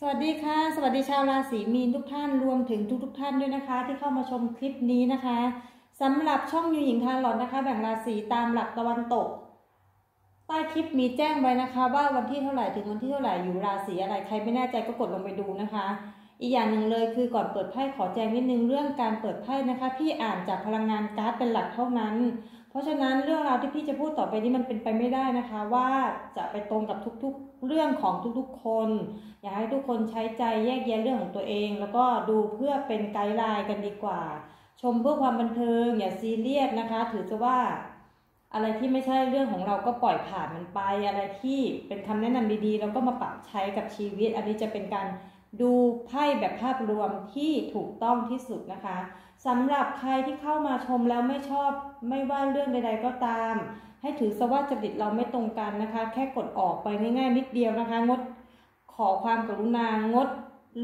สวัสดีค่ะสวัสดีชาวราศีมีนทุกท่านรวมถึงทุกท่านด้วยนะคะที่เข้ามาชมคลิปนี้นะคะสำหรับช่องยูหญิงทาโร่นะคะแบ่งราศีตามหลักตะวันตกใต้คลิปมีแจ้งไว้นะคะว่าวันที่เท่าไหร่ถึงวันที่เท่าไหร่อยู่ราศีอะไรใครไม่แน่ใจก็กดลงไปดูนะคะอีกอย่างหนึ่งเลยคือก่อนเปิดไพ่ขอแจ้งนิดนึงเรื่องการเปิดไพ่นะคะพี่อ่านจากพลังงานการ์ดเป็นหลักเท่านั้นเพราะฉะนั้นเรื่องราวที่พี่จะพูดต่อไปนี้มันเป็นไปไม่ได้นะคะว่าจะไปตรงกับทุกๆเรื่องของทุกๆคนอยากให้ทุกคนใช้ใจแยกแยะเรื่องของตัวเองแล้วก็ดูเพื่อเป็นไกด์ไลน์กันดีกว่าชมเพื่อความบันเทิงอย่าซีเรียสนะคะถือซะว่าอะไรที่ไม่ใช่เรื่องของเราก็ปล่อยผ่านมันไปอะไรที่เป็นคำแนะนำดีๆเราก็มาปรับใช้กับชีวิตอันนี้จะเป็นการดูไพ่แบบภาพรวมที่ถูกต้องที่สุดนะคะสำหรับใครที่เข้ามาชมแล้วไม่ชอบไม่ว่าเรื่องใดๆก็ตามให้ถือซะว่าจริตเราไม่ตรงกันนะคะแค่กดออกไปง่ายๆนิดเดียวนะคะงดขอความกรุณางด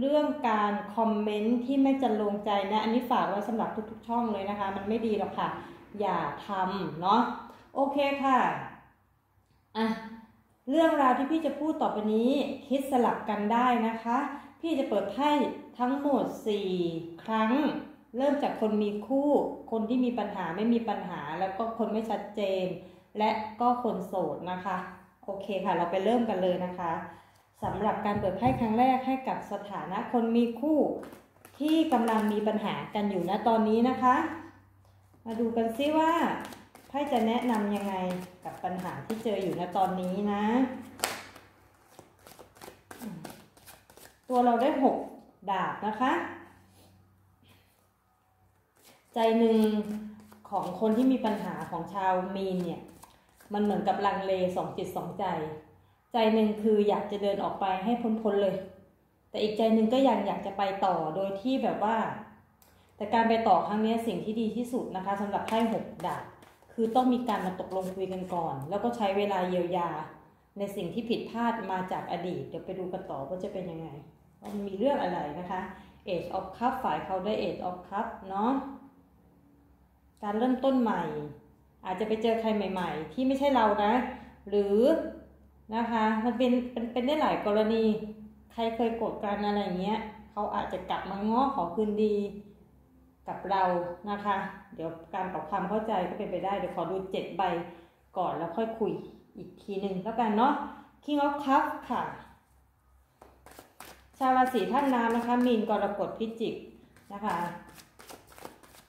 เรื่องการคอมเมนต์ที่ไม่จรรวงใจนะอันนี้ฝากไว้สำหรับทุกๆช่องเลยนะคะมันไม่ดีหรอกค่ะอย่าทำเนาะโอเคค่ะอ่ะเรื่องราวที่พี่จะพูดต่อไปนี้คิดสลับกันได้นะคะพี่จะเปิดไพ่ทั้งหมด4ครั้งเริ่มจากคนมีคู่คนที่มีปัญหาไม่มีปัญหาแล้วก็คนไม่ชัดเจนและก็คนโสดนะคะโอเคค่ะเราไปเริ่มกันเลยนะคะสำหรับการเปิดไพ่ครั้งแรกให้กับสถานะคนมีคู่ที่กำลังมีปัญหากันอยู่ณตอนนี้นะคะมาดูกันซิว่าไพ่จะแนะนำยังไงกับปัญหาที่เจออยู่ณตอนนี้นะตัวเราได้6ดาบนะคะใจหนึ่งของคนที่มีปัญหาของชาวมีนเนี่ยมันเหมือนกับลังเลสองจิตสองใจใจหนึ่งคืออยากจะเดินออกไปให้พ้นเลยแต่อีกใจหนึ่งก็ยังอยากจะไปต่อโดยที่แบบว่าแต่การไปต่อครั้งนี้สิ่งที่ดีที่สุดนะคะสำหรับไพ่6ดาบคือต้องมีการมาตกลงคุยกันก่อนแล้วก็ใช้เวลาเยียวยาในสิ่งที่ผิดพลาดมาจากอดีตเดี๋ยวไปดูกันต่อว่าจะเป็นยังไงว่ามันมีเรื่องอะไรนะคะ Age of Cup ฝ่ายเขาได้ Age of Cup เนาะการเริ่มต้นใหม่อาจจะไปเจอใครใหม่ๆที่ไม่ใช่เรานะหรือนะคะมันเป็นได้หลายกรณีใครเคยโกรธกันอะไรเงี้ยเขาอาจจะกลับมาง้อขอคืนดีกับเรานะคะเดี๋ยวการปรับความเข้าใจก็เป็นไปได้เดี๋ยวขอดู7ใบก่อนแล้วค่อยคุยอีกทีหนึ่งแล้วกันเนาะ King of Cups ค่ะชาวราศีท่านน้ำนะคะมีนกรกฎพิจิกนะคะ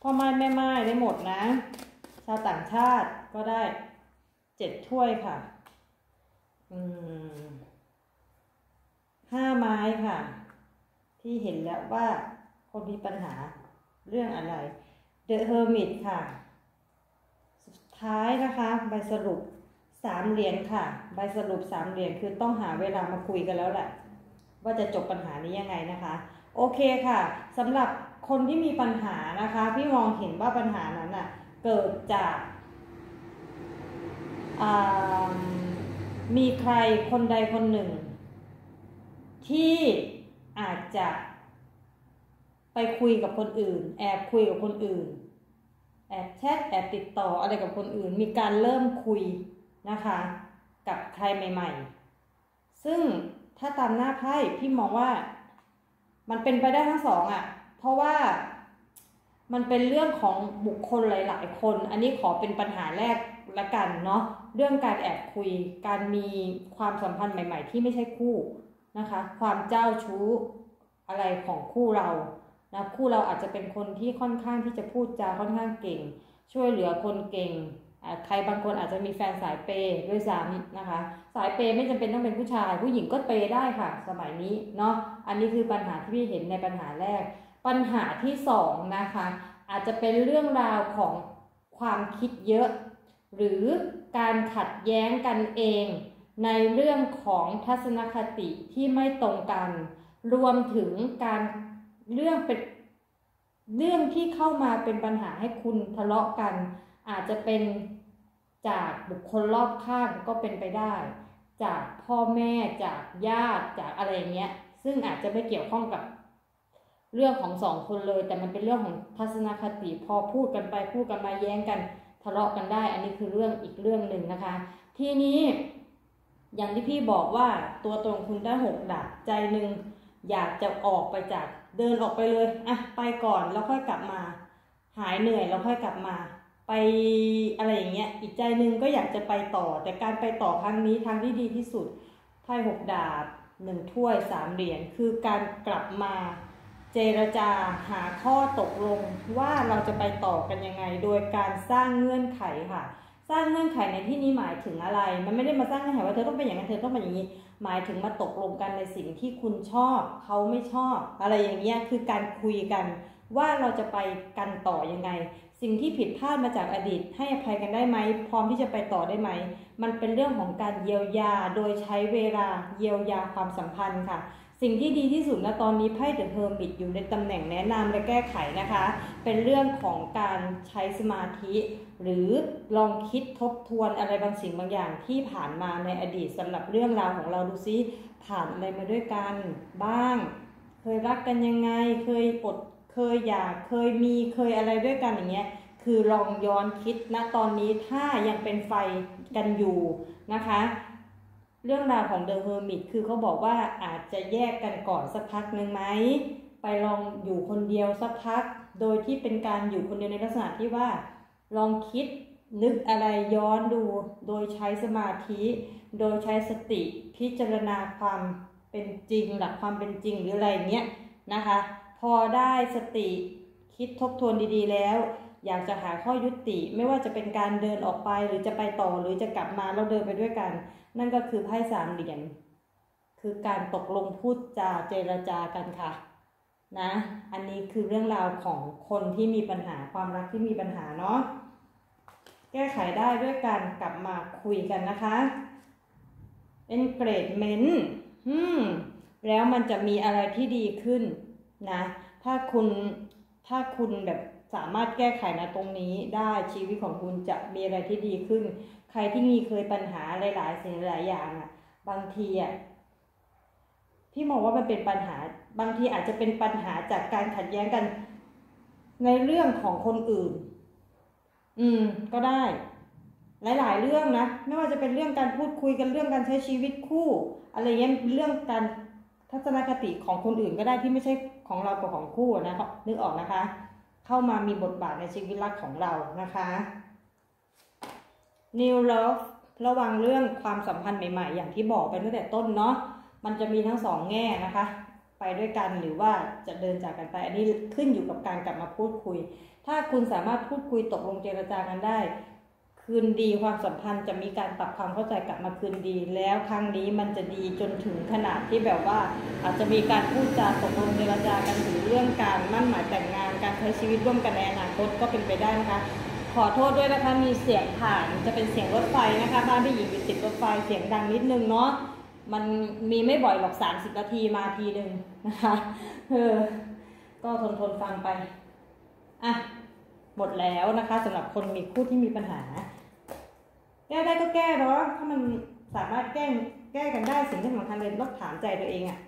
พ่อไม้แม่ไม้ได้หมดนะชาวต่างชาติก็ได้7ถ้วยค่ะ5ไม้ค่ะที่เห็นแล้วว่าคนมีปัญหาเรื่องอะไร The Hermit ค่ะสุดท้ายนะคะใบสรุป3เหรียญค่ะใบสรุป3เหรียญคือต้องหาเวลามาคุยกันแล้วแหละว่าจะจบปัญหานี้ยังไงนะคะโอเคค่ะสำหรับคนที่มีปัญหานะคะพี่มองเห็นว่าปัญหานั้นน่ะเกิดจากมีใครคนใดคนหนึ่งที่อาจจะไปคุยกับคนอื่นแอบคุยกับคนอื่นแอบแชทแอบติดต่ออะไรกับคนอื่นมีการเริ่มคุยนะคะกับใครใหม่ๆซึ่งถ้าตามหน้าไพ่พี่มองว่ามันเป็นไปได้ทั้งสองอ่ะเพราะว่ามันเป็นเรื่องของบุคคลหลายๆคนอันนี้ขอเป็นปัญหาแรกละกันเนาะเรื่องการแอบคุยการมีความสัมพันธ์ใหม่ๆที่ไม่ใช่คู่นะคะความเจ้าชู้อะไรของคู่เรานะคู่เราอาจจะเป็นคนที่ค่อนข้างที่จะพูดจาค่อนข้างเก่งช่วยเหลือคนเก่งใครบางคนอาจจะมีแฟนสายเปย์ด้วยซ้ำนะคะสายเปย์ไม่จำเป็นต้องเป็นผู้ชายผู้หญิงก็เปย์ได้ค่ะสมัยนี้เนาะอันนี้คือปัญหาที่พี่เห็นในปัญหาแรกปัญหาที่2นะคะอาจจะเป็นเรื่องราวของความคิดเยอะหรือการขัดแย้งกันเองในเรื่องของทัศนคติที่ไม่ตรงกันรวมถึงการเรื่องที่เข้ามาเป็นปัญหาให้คุณทะเลาะกันอาจจะเป็นจากบุคคลรอบข้างก็เป็นไปได้จากพ่อแม่จากญาติจากอะไรอย่างเงี้ยซึ่งอาจจะไม่เกี่ยวข้องกับเรื่องของสองคนเลยแต่มันเป็นเรื่องของทัศนคติพอพูดกันไปพูดกันมาแย้งกันทะเลาะกันได้อันนี้คือเรื่องอีกเรื่องหนึ่งนะคะทีนี้อย่างที่พี่บอกว่าตัวตรงคุณได้6ดาบใจหนึ่ง อยากจะออกไปจากเดินออกไปเลยอ่ะไปก่อนแล้วค่อยกลับมาหายเหนื่อยแล้วค่อยกลับมาไปอะไรอย่างเงี้ยอีกใจนึงก็อยากจะไปต่อแต่การไปต่อครั้งนี้ทางที่ดีที่สุดไพ่6ดาบ1ถ้วย3เหรียญคือการกลับมาเจรจาหาข้อตกลงว่าเราจะไปต่อกันยังไงโดยการสร้างเงื่อนไขค่ะสร้างเงื่อนไขในที่นี้หมายถึงอะไรมันไม่ได้มาสร้างเงื่อนไขว่าเธอต้องเป็นอย่างนั้นเธอต้องเป็นอย่างนี้หมายถึงมาตกลงกันในสิ่งที่คุณชอบเขาไม่ชอบอะไรอย่างเงี้ยคือการคุยกันว่าเราจะไปกันต่อยังไงสิ่งที่ผิดพลาดมาจากอดีตให้อภัยกันได้ไหมพร้อมที่จะไปต่อได้ไหมมันเป็นเรื่องของการเยียวยาโดยใช้เวลาเยียวยาความสัมพันธ์ค่ะสิ่งที่ดีที่สุดณตอนนี้ไพ่เดอะเฮอร์มิตอยู่ในตำแหน่งแนะนำและแก้ไขนะคะเป็นเรื่องของการใช้สมาธิหรือลองคิดทบทวนอะไรบางสิ่งบางอย่างที่ผ่านมาในอดีตสำหรับเรื่องราวของเราดูซิผ่านอะไรมาด้วยกันบ้างเคยรักกันยังไงเคยอยากเคยมีเคยอะไรด้วยกันอย่างเงี้ยคือลองย้อนคิดณตอนนี้ถ้ายังเป็นไฟกันอยู่นะคะเรื่องราวของเดอะเฮอร์มิตคือเขาบอกว่าอาจจะแยกกันก่อนสักพักหนึ่งไหมไปลองอยู่คนเดียวสักพักโดยที่เป็นการอยู่คนเดียวในลักษณะที่ว่าลองคิดนึกอะไรย้อนดูโดยใช้สมาธิโดยใช้สติพิจารณาความเป็นจริงหลักความเป็นจริงหรืออะไรเงี้ยนะคะพอได้สติคิดทบทวนดีๆแล้วอยากจะหาข้อยุติไม่ว่าจะเป็นการเดินออกไปหรือจะไปต่อหรือจะกลับมาแล้วเดินไปด้วยกันนั่นก็คือไพ่สามเหรียญคือการตกลงพูดจาเจรจากันค่ะนะอันนี้คือเรื่องราวของคนที่มีปัญหาความรักที่มีปัญหาเนาะแก้ไขได้ด้วยการกลับมาคุยกันนะคะ engagement แล้วมันจะมีอะไรที่ดีขึ้นนะถ้าคุณแบบสามารถแก้ไขนะตรงนี้ได้ชีวิตของคุณจะมีอะไรที่ดีขึ้นใครที่มีเคยปัญหาหลายๆสิ่งหลายอย่างอ่ะบางทีอ่ะพี่มองว่ามันเป็นปัญหาบางทีอาจจะเป็นปัญหาจากการขัดแย้งกันในเรื่องของคนอื่นก็ได้หลายๆเรื่องนะไม่ว่าจะเป็นเรื่องการพูดคุยกันเรื่องการใช้ชีวิตคู่อะไรเงี้ยเรื่องการทัศนคติของคนอื่นก็ได้ที่ไม่ใช่ของเรากับของคู่นะครับนึกออกนะคะเข้ามามีบทบาทในชีวิตรักของเรานะคะ New Love ระวังเรื่องความสัมพันธ์ใหม่ๆอย่างที่บอกไปตั้งแต่ต้นเนาะมันจะมีทั้งสองแง่นะคะไปด้วยกันหรือว่าจะเดินจากกันไปอันนี้ขึ้นอยู่กับการกลับมาพูดคุยถ้าคุณสามารถพูดคุยตกลงเจรจากันได้คืนดีความสัมพันธ์จะมีการปรับความเข้าใจกลับมาคืนดีแล้วครั้งนี้มันจะดีจนถึงขนาดที่แบบว่าอาจจะมีการพูดจาตกลงเจรจากันถึงเรื่องการมั่นหมายแต่งงานการใช้ชีวิตร่วมกันในอนาคตก็เป็นไปได้นะคะขอโทษด้วยนะคะมีเสียงผ่านจะเป็นเสียงรถไฟนะคะบ้านพี่หญิงอยู่ติดรถไฟเสียงดังนิดนึงเนาะมันมีไม่บ่อยหรอก30นาทีมาทีนึงนะคะก็ทนฟังไปอ่ะหมดแล้วนะคะสำหรับคนมีคู่ที่มีปัญหาแก้ได้ก็แก้เนาะถ้ามันสามารถแก้กันได้สิ่งที่สำคัญเลยต้องถามใจตัวเองอะ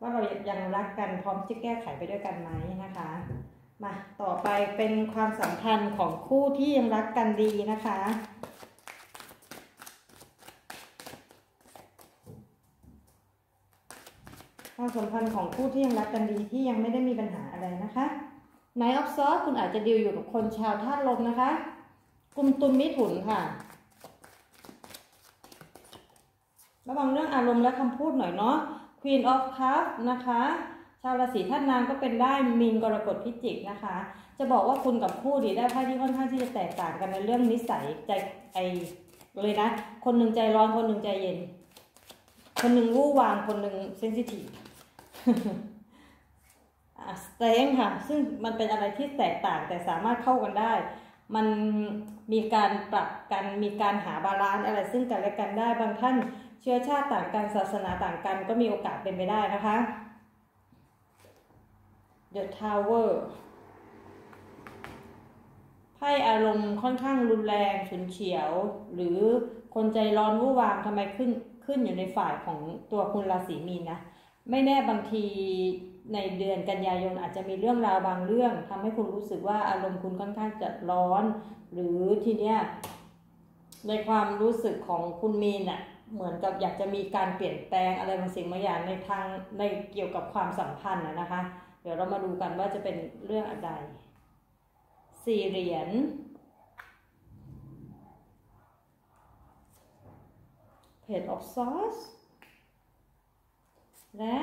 ว่าเรายังรักกันพร้อมจะแก้ไขไปด้วยกันไหมนะคะมาต่อไปเป็นความสัมพันธ์ของคู่ที่ยังรักกันดีนะคะความสัมพันธ์ของคู่ที่ยังรักกันดีที่ยังไม่ได้มีปัญหาอะไรนะคะNine of Swords คุณอาจจะดีลอยู่กับคนชาวธาตุลมนะคะกลุ่มตุลมิถุนค่ะระวังเรื่องอารมณ์และคำพูดหน่อยเนาะ Queen of Cups นะคะชาวราศีธาตุน้ำก็เป็นได้มีนกรกฎพิจิกนะคะจะบอกว่าคุณกับคู่ดีได้ไพ่ที่ค่อนข้างที่จะแตกต่างกันในเรื่องนิสัยใจไอเลยนะคนหนึ่งใจร้อนคนหนึ่งใจเย็นคนหนึ่งวู่วางคนหนึ่งเซนซิทีฟสเตรงค่ะซึ่งมันเป็นอะไรที่แตกต่างแต่สามารถเข้ากันได้มันมีการปรับกันมีการหาบาลานซ์อะไรซึ่งกันและกันได้บางท่านเชื้อชาติต่างกันศาสนาต่างกันก็มีโอกาสเป็นไปได้นะคะ The Tower ไพ่อารมณ์ค่อนข้างรุนแรงฉุนเฉียวหรือคนใจร้อนวู่วามทำไมขึ้นอยู่ในฝ่ายของตัวคุณราศีมีนนะไม่แน่บางทีในเดือนกันยายนอาจจะมีเรื่องราวบางเรื่องทำให้คุณรู้สึกว่าอารมณ์คุณค่อนข้างจะร้อนหรือทีเนี้ยในความรู้สึกของคุณมีนอ่ะ เหมือนกับอยากจะมีการเปลี่ยนแปลงอะไรบางสิ่งบางอย่างในทางในเกี่ยวกับความสัมพันธ์นะคะเดี๋ยวเรามาดูกันว่าจะเป็นเรื่องอะไร4เหรียญPage of Swords และ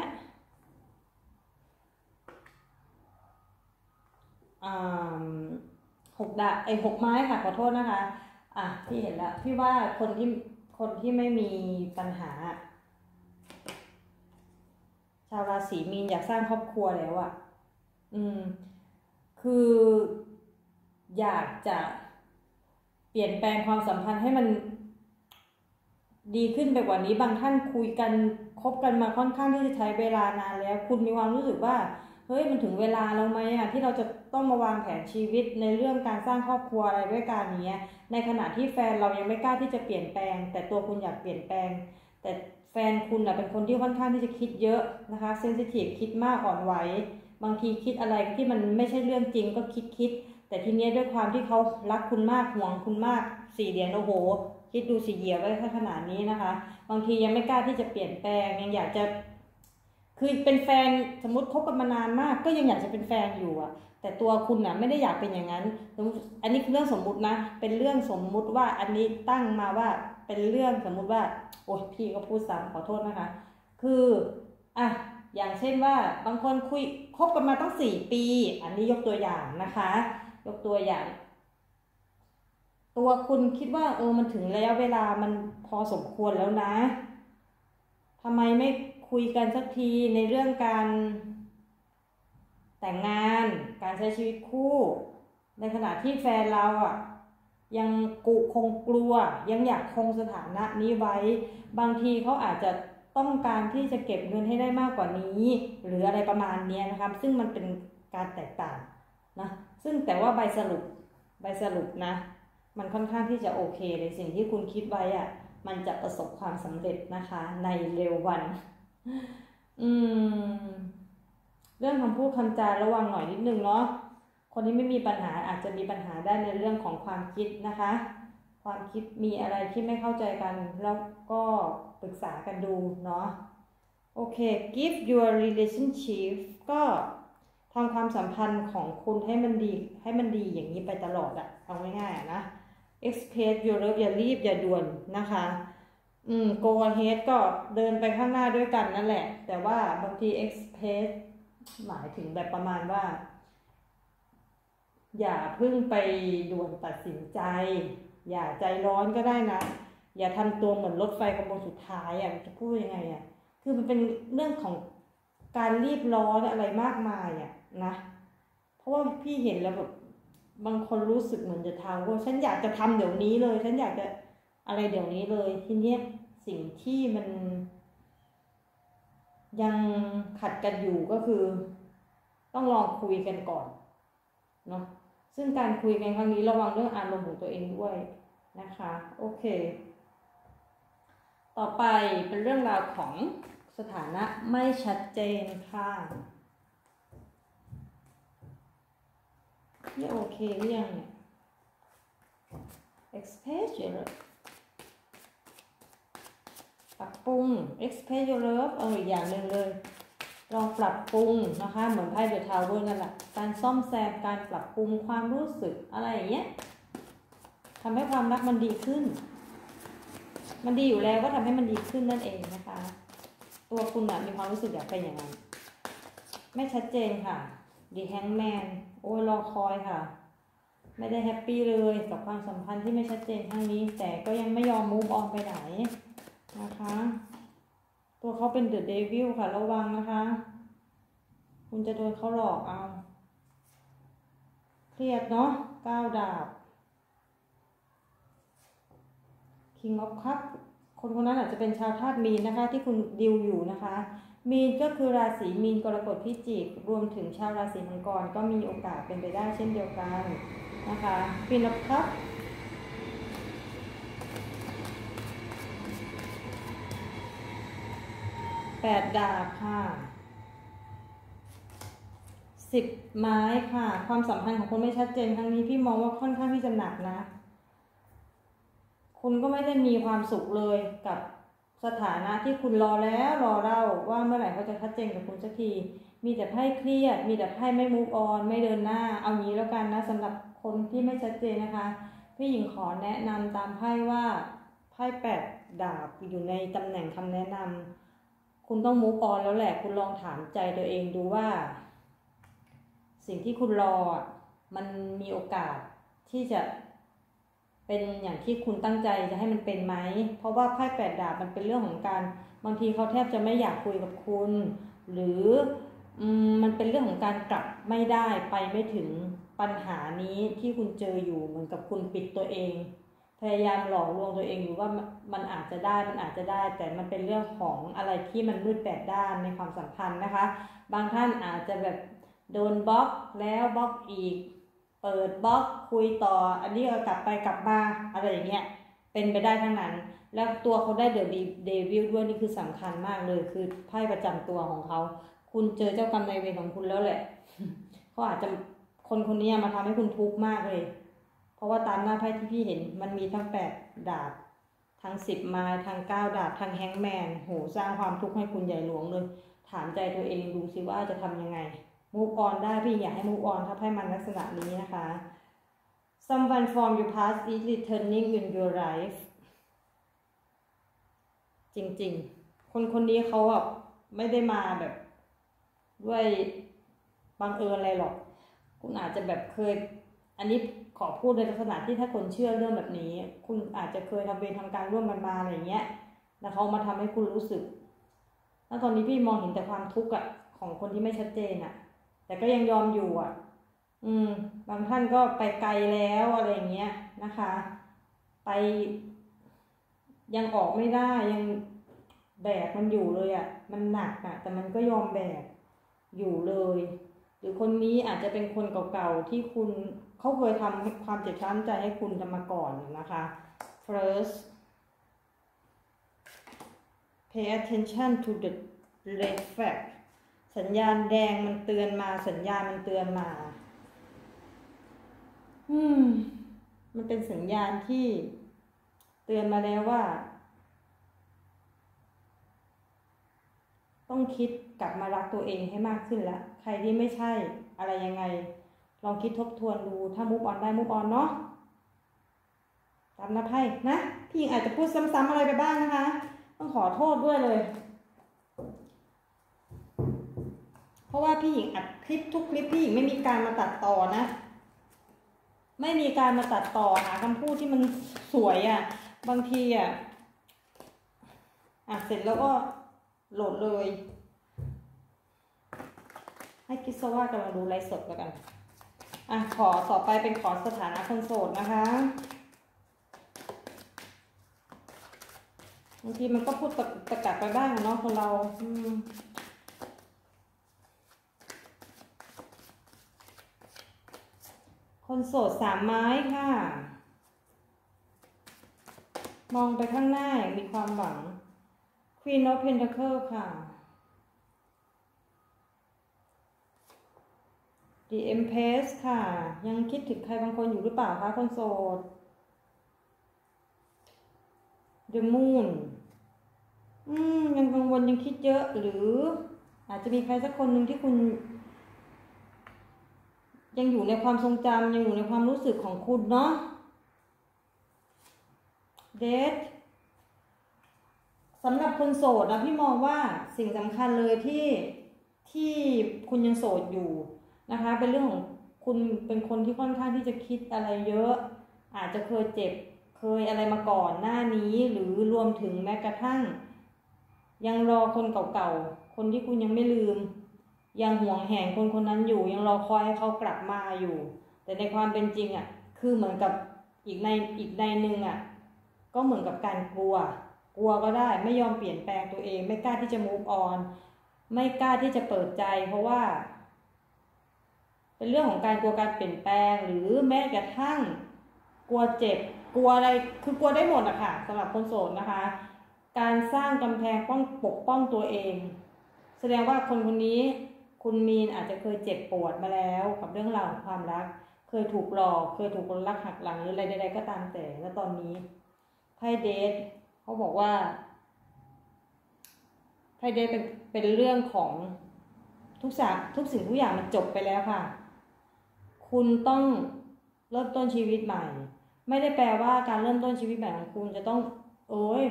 หกไม้ค่ะขอโทษนะคะพี่เห็นแล้วพี่ว่าคนที่ไม่มีปัญหาชาวราศีมีนอยากสร้างครอบครัวแล้วอ่ะคืออยากจะเปลี่ยนแปลงความสัมพันธ์ให้มันดีขึ้นไปกว่านี้บางท่านคุยกันคบกันมาค่อนข้างที่จะใช้เวลานานแล้วคุณมีความรู้สึกว่าเฮ้ยมันถึงเวลาแล้วไหมอ่ะที่เราจะต้องมาวางแผนชีวิตในเรื่องการสร้างครอบครัวอะไรด้วยกันเนี้ยในขณะที่แฟนเรายังไม่กล้าที่จะเปลี่ยนแปลงแต่ตัวคุณอยากเปลี่ยนแปลงแต่แฟนคุณอ่ะเป็นคนที่ค่อนข้างที่จะคิดเยอะนะคะเซนซิทีฟคิดมากอ่อนไหวบางทีคิดอะไรที่มันไม่ใช่เรื่องจริงก็คิดแต่ทีเนี้ยด้วยความที่เขารักคุณมากห่วงคุณมากสี่เหรียญโอ้โหคิดดูสิเหยียบไว้ขนาดนี้นะคะบางทียังไม่กล้าที่จะเปลี่ยนแปลงยังอยากจะคือเป็นแฟนสมมติคบกันมานานมากก็ยังอยากจะเป็นแฟนอยู่อ่ะแต่ตัวคุณน่ะไม่ได้อยากเป็นอย่างนั้นอันนี้คือเรื่องสมมุตินะเป็นเรื่องสมมุติว่าอันนี้ตั้งมาว่าเป็นเรื่องสมมุติว่าโอ๊ยพี่ก็พูดซ้ำขอโทษนะคะคืออย่างเช่นว่าบางคนคุยคบกันมาตั้ง4ปีอันนี้ยกตัวอย่างนะคะยกตัวอย่างตัวคุณคิดว่ามันถึงระยะเวลามันพอสมควรแล้วนะทำไมไม่คุยกันสักทีในเรื่องการแต่งงานการใช้ชีวิตคู่ในขณะที่แฟนเราอ่ะยังคงกลัวยังอยากคงสถานะนี้ไว้บางทีเขาอาจจะต้องการที่จะเก็บเงินให้ได้มากกว่านี้หรืออะไรประมาณนี้นะครับซึ่งมันเป็นการแตกต่างนะซึ่งแต่ว่าใบสรุปนะมันค่อนข้างที่จะโอเคในสิ่งที่คุณคิดไว้อ่ะมันจะประสบความสำเร็จนะคะในเร็ววันเรื่องคำพูดคำจาระวังหน่อยนิดนึงเนาะคนที่ไม่มีปัญหาอาจจะมีปัญหาได้ในเรื่องของความคิดนะคะความคิดมีอะไรที่ไม่เข้าใจกันแล้วก็ปรึกษากันดูเนาะโอเค give your relationship ก็ทำความสัมพันธ์ของคุณให้มันดีอย่างนี้ไปตลอดอะเอาง่ายๆนะ express your love อย่ารีบอย่าด่วนนะคะgo ahead ก็เดินไปข้างหน้าด้วยกันนั่นแหละแต่ว่าบางที express หมายถึงแบบประมาณว่าอย่าเพิ่งไปด่วนตัดสินใจอย่าใจร้อนก็ได้นะอย่าทำตัวเหมือนรถไฟขบวนสุดท้ายอะจะพูดยังไงอะคือมันเป็นเรื่องของการรีบร้อนอะไรมากมายอะนะเพราะว่าพี่เห็นแล้วแบบบางคนรู้สึกเหมือนจะทำว่าฉันอยากจะทำเดี๋ยวนี้เลยฉันอยากจะอะไรเดี๋ยวนี้เลยทีเนี้ยสิ่งที่มันยังขัดกันอยู่ก็คือต้องลองคุยกันก่อนเนาะซึ่งการคุยกันครั้งนี้ระวังเรื่องอารมณ์ของตัวเองด้วยนะคะโอเคต่อไปเป็นเรื่องราวของสถานะไม่ชัดเจนค่ะนี่โอเคหรือยังเนี่ย express your love ปรับปรุง express your love อีกอย่างหนึ่งเลยลองปรับปรุงนะคะเหมือนไพ่เดอะทาวเวอร์นั่นแหละการซ่อมแซมการปรับปรุงความรู้สึกอะไรอย่างเงี้ยทำให้ความรักมันดีขึ้นมันดีอยู่แล้วก็ทำให้มันดีขึ้นนั่นเองนะคะตัวคุณน่ะมีความรู้สึกอยากเป็นอย่างนั้นไม่ชัดเจนค่ะ The Hangman โอ้ยรอคอยค่ะไม่ได้แฮปปี้เลยกับความสัมพันธ์ที่ไม่ชัดเจนครั้งนี้แต่ก็ยังไม่ยอมมูฟออนไปไหนนะคะตัวเขาเป็น The Devil ค่ะระวังนะคะคุณจะโดนเขาหลอกเอาเครียดเนาะ9ดาบ King of Cupคนนั้นอาจจะเป็นชาวธาตุมีนนะคะที่คุณดิวอยู่นะคะมีนก็คือราศีมีนกรกฎพิจิกรวมถึงชาวราศีมังกรก็มีโอกาสเป็นไปได้เช่นเดียวกันนะคะฟินน์ครับ8ดาบค่ะ10ไม้ค่ะความสัมพันธ์ของคุณไม่ชัดเจนครั้งนี้พี่มองว่าค่อนข้างที่จะหนักนะคุณก็ไม่ได้มีความสุขเลยกับ สถานะที่คุณรอแล้วรอเล่าว่าเมื่อไหร่เขาจะชัดเจนกับคุณสักทีมีแต่ไพ่เครียดมีแต่ไพ่ไม่ move on ไม่เดินหน้าเอางี้แล้วกันนะสำหรับคนที่ไม่ชัดเจนนะคะพี่หญิงขอแนะนำตามไพ่ว่าไพ่แปดดาบอยู่ในตำแหน่งคำแนะนำคุณต้อง move on แล้วแหละคุณลองถามใจตัวเองดูว่าสิ่งที่คุณรอมันมีโอกาสที่จะเป็นอย่างที่คุณตั้งใจจะให้มันเป็นไหมเพราะว่าไพ่แปดดาบมันเป็นเรื่องของการบางทีเขาแทบจะไม่อยากคุยกับคุณหรือมันเป็นเรื่องของการกลับไม่ได้ไปไม่ถึงปัญหานี้ที่คุณเจออยู่เหมือนกับคุณปิดตัวเองพยายามหลอกลวงตัวเองอยู่ว่ามันอาจจะได้แต่มันเป็นเรื่องของอะไรที่มันมืดแปดด้านในความสัมพันธ์นะคะบางท่านอาจจะแบบโดนบล็อกแล้วบล็อกอีกเปิดบล็อกคุยต่ออันนี้ก็กลับไปกลับมาอะไรอย่างเงี้ยเป็นไปได้ทั้งนั้นแล้วตัวเขาได้เดวิลด้วยนี่คือสำคัญมากเลยคือไพ่ประจำตัวของเขาคุณเจอเจ้ากรรมนายเวรของคุณแล้วแหละเขาอาจจะคนนี้มาทำให้คุณทุกข์มากเลยเพราะว่าตามหน้าไพ่ที่พี่เห็นมันมีทั้ง8ดาบทั้ง10ไม้ทั้ง9ดาบทั้งแฮงแมนโหสร้างความทุกข์ให้คุณใหญ่หลวงเลยถามใจตัวเองดูสิว่าจะทำยังไงมูฟออนได้พี่อยากให้มูฟออนครับให้มันลักษณะนี้นะคะ Someone from your past is returning in your life จริงๆคนนี้เขาแบบไม่ได้มาแบบด้วยบังเอิญอะไรหรอกคุณอาจจะแบบเคยอันนี้ขอพูดในลักษณะที่ถ้าคนเชื่อเรื่องแบบนี้คุณอาจจะเคยทำเวรทำการร่วมกันมาอะไรเงี้ยแล้วเขามาทำให้คุณรู้สึกแล้วตอนนี้พี่มองเห็นแต่ความทุกข์อะของคนที่ไม่ชัดเจนอะแต่ก็ยังยอมอยู่อ่ะบางท่านก็ไปไกลแล้วอะไรอย่างเงี้ยนะคะไปยังออกไม่ได้ยังแบกมันอยู่เลยอ่ะมันหนักอ่ะแต่มันก็ยอมแบกอยู่เลยหรือคนนี้อาจจะเป็นคนเก่าๆที่คุณเขาเคยทำความเจ็บช้ำใจให้คุณมาก่อนนะคะ First pay attention to the red flagสัญญาณแดงมันเตือนมาสัญญาณมันเตือนมามันเป็นสัญญาณที่เตือนมาแล้วว่าต้องคิดกลับมารักตัวเองให้มากขึ้นละใครที่ไม่ใช่อะไรยังไงลองคิดทบทวนดูถ้ามูฟออนได้มูฟออนเนาะตามนะไพ่นะพี่อาจจะพูดซ้ำๆอะไรไปบ้างนะคะต้องขอโทษด้วยเลยเพราะว่าพี่หญิงอัดคลิปทุกคลิปพี่หญิงไม่มีการมาตัดต่อนะไม่มีการมาตัดต่อหาคำพูดที่มันสวยอ่ะบางทีอ่ะอัดเสร็จแล้วก็โหลดเลยให้คิดซะว่ากำลังดูไลฟ์สดแล้วกันอ่ะขอต่อไปเป็นขอสถานะคนโสดนะคะบางทีมันก็พูดตะกัดไปบ้างเนาะคนเราคนโสด3ไม้ค่ะมองไปข้างหน้ามีความหวัง Queen of Pentacles ค่ะ The Empress ค่ะยังคิดถึงใครบางคนอยู่หรือเปล่าคะคนโสด The Moon ยังกังวลยังคิดเยอะหรืออาจจะมีใครสักคนหนึ่งที่คุณยังอยู่ในความทรงจำยังอยู่ในความรู้สึกของคุณเนาะ Date สำหรับคนโสดนะพี่มองว่าสิ่งสำคัญเลยที่คุณยังโสดอยู่นะคะเป็นเรื่องของคุณเป็นคนที่ค่อนข้างที่จะคิดอะไรเยอะอาจจะเคยเจ็บเคยอะไรมาก่อนหน้านี้หรือรวมถึงแม้กระทั่งยังรอคนเก่าๆคนที่คุณยังไม่ลืมยังห่วงแหนคนนั้นอยู่ยังรอคอยให้เขากลับมาอยู่แต่ในความเป็นจริงอ่ะคือเหมือนกับอีกในนึงอ่ะก็เหมือนกับการกลัวก็ได้ไม่ยอมเปลี่ยนแปลงตัวเองไม่กล้าที่จะ move on ไม่กล้าที่จะเปิดใจเพราะว่าเป็นเรื่องของการกลัวการเปลี่ยนแปลงหรือแม้กระทั่งกลัวเจ็บกลัวอะไรคือกลัวได้หมดอะค่ะสำหรับคนโสดนะคะการสร้างกำแพงปกป้องตัวเองแสดงว่าคนนี้คุณมีนอาจจะเคยเจ็บปวดมาแล้วกับเรื่องราวของความรักเคยถูกหลอกเคยถูกคนรักหักหลังหรืออะไรใดๆก็ตามแต่แล้วตอนนี้ไพ่เดทเขาบอกว่า ภายในเป็นเรื่องของทุกสิ่งทุกอย่างมันจบไปแล้วค่ะคุณต้องเริ่มต้นชีวิตใหม่ไม่ได้แปลว่าการเริ่มต้นชีวิตใหม่ของคุณจะต้องโอ้ย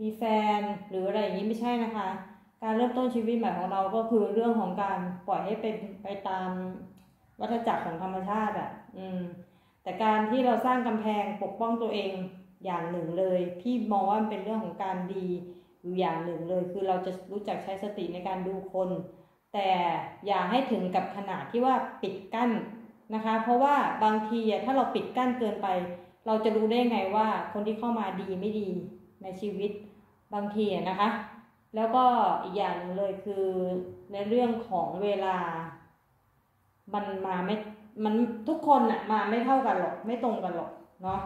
มีแฟนหรืออะไรอย่างนี้ไม่ใช่นะคะการเริ่มต้นชีวิตใหม่ของเราก็คือเรื่องของการปล่อยให้เป็นไปตามวัฏจักรของธรรมชาติอ่ะแต่การที่เราสร้างกำแพงปกป้องตัวเองอย่างหนึ่งเลยพี่มองว่ามันเป็นเรื่องของการดีอยู่อย่างหนึ่งเลยคือเราจะรู้จักใช้สติในการดูคนแต่อย่าให้ถึงกับขนาดที่ว่าปิดกั้นนะคะเพราะว่าบางทีถ้าเราปิดกั้นเกินไปเราจะรู้ได้ไงว่าคนที่เข้ามาดีไม่ดีในชีวิตบางทีนะคะแล้วก็อีกอย่างหนึ่งเลยคือในเรื่องของเวลามันทุกคนน่ะมาไม่เท่ากันหรอกไม่ตรงกันหรอกเนาะ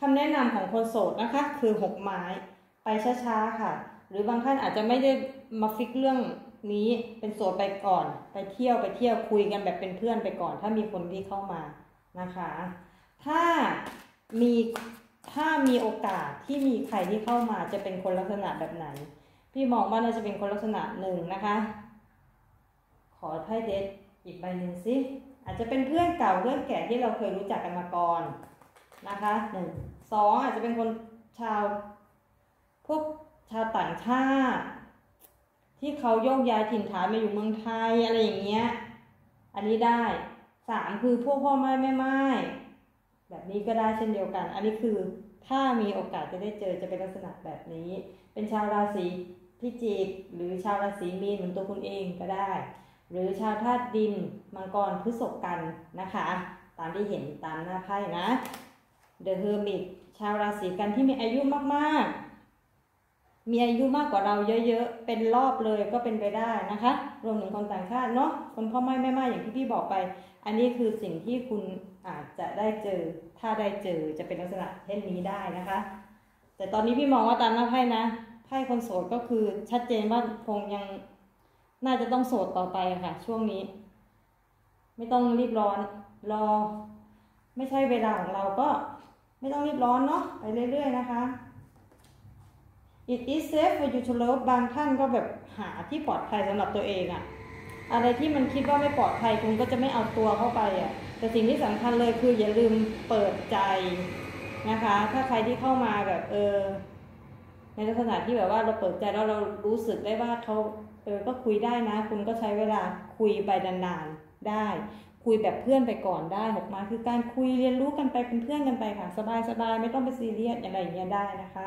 คำแนะนำของคนโสดนะคะคือ6ไม้ไปช้าๆค่ะหรือบางท่านอาจจะไม่ได้มาฟิกเรื่องนี้เป็นโสดไปก่อนไปเที่ยวคุยกันแบบเป็นเพื่อนไปก่อนถ้ามีคนที่เข้ามานะคะถ้ามีโอกาสที่มีใครที่เข้ามาจะเป็นคนลักษณะแบบไหนพี่มองว่าน่าจะเป็นคนลักษณะหนึ่งนะคะขอไพ่เดทอีกใบหนึ่งสิอาจจะเป็นเพื่อนเก่าเพื่อนแก่ที่เราเคยรู้จักกันมาก่อนนะคะ1 2อาจจะเป็นคนพวกชาวต่างชาติที่เขาโยกย้ายถิ่นฐานมาอยู่เมืองไทยอะไรอย่างเงี้ยอันนี้ได้3คือพวกพ่อแม่ไม้แบบนี้ก็ได้เช่นเดียวกันอันนี้คือถ้ามีโอกาสจะได้เจอจะเป็นลักษณะแบบนี้เป็นชาวราศีพิจิกหรือชาวราศีมีนเหมือนตัวคุณเองก็ได้หรือชาวธาตุดินมังกรพฤษภกันนะคะตามที่เห็นตามหน้าไพ่นะเดอะเฮอร์มิตชาวราศีกันที่มีอายุมากๆมีอายุมากกว่าเราเยอะๆเป็นรอบเลยก็เป็นไปได้นะคะรวมถึงคนต่างชาติเนาะคนพ่อแม่แม่อย่างที่พี่บอกไปอันนี้คือสิ่งที่คุณอาจจะได้เจอถ้าได้เจอจะเป็นลักษณะเช่นนี้ได้นะคะแต่ตอนนี้พี่มองว่าตามหน้าไพ่นะไพ่คนโสดก็คือชัดเจนว่าคงยังน่าจะต้องโสดต่อไปค่ะช่วงนี้ไม่ต้องรีบร้อนรอไม่ใช่เวลาของเราก็ไม่ต้องรีบร้อนเนาะไปเรื่อยๆนะคะ It is safe for you to love บางท่านก็แบบหาที่ปลอดภัยสำหรับตัวเองอะอะไรที่มันคิดว่าไม่ปลอดภัยคุณก็จะไม่เอาตัวเข้าไปอะแต่สิ่งที่สำคัญเลยคืออย่าลืมเปิดใจนะคะถ้าใครที่เข้ามาแบบในลักษณะที่แบบว่าเราเปิดใจแล้วเรารู้สึกได้ว่าเขาก็คุยได้นะคุณก็ใช้เวลาคุยไปนานๆได้คุยแบบเพื่อนไปก่อนได้ออกมาคือการคุยเรียนรู้กันไปเป็นเพื่อนกันไปค่ะสบายๆไม่ต้องไปซีเรียสอะไรอย่างเงี้ยได้นะคะ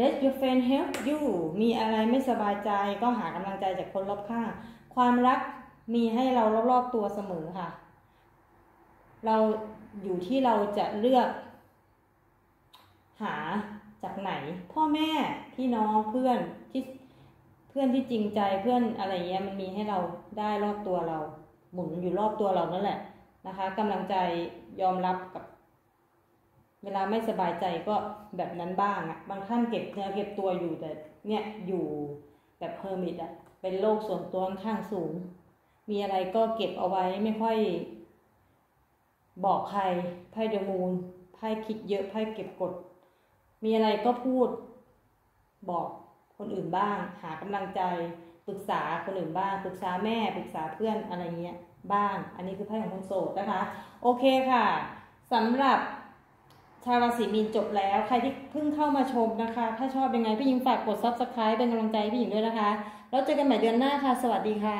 Let your friend help you มีอะไรไม่สบายใจก็หากำลังใจจากคนรอบข้างความรักมีให้เรารอบๆตัวเสมอค่ะเราอยู่ที่เราจะเลือกหาจากไหนพ่อแม่พี่น้องเพื่อนที่จริงใจเพื่อนอะไรเงี้ยมันมีให้เราได้รอบตัวเราหมุนอยู่รอบตัวเรานั่นแหละนะคะกำลังใจยอมรับกับเวลาไม่สบายใจก็แบบนั้นบ้างอ่ะบางท่านเก็บเนื้อเก็บตัวอยู่แต่เนี่ยอยู่แบบเฮอร์มิตอ่ะเป็นโรคส่วนตัวข้างสูงมีอะไรก็เก็บเอาไว้ไม่ค่อยบอกใครไพ่เดอะมูนไพ่คิดเยอะไพ่เก็บกดมีอะไรก็พูดบอกคนอื่นบ้างหากำลังใจปรึกษาคนอื่นบ้างปรึกษาแม่ปรึกษาเพื่อนอะไรเงี้ยบ้างอันนี้คือไพ่ของคนโสดนะคะโอเคค่ะสำหรับชาวราศีมีนจบแล้วใครที่เพิ่งเข้ามาชมนะคะถ้าชอบยังไงพี่หญิงฝากกด Subscribe เป็นกำลังใจพี่หญิงด้วยนะคะแล้วเจอกันใหม่เดือนหน้าค่ะสวัสดีค่ะ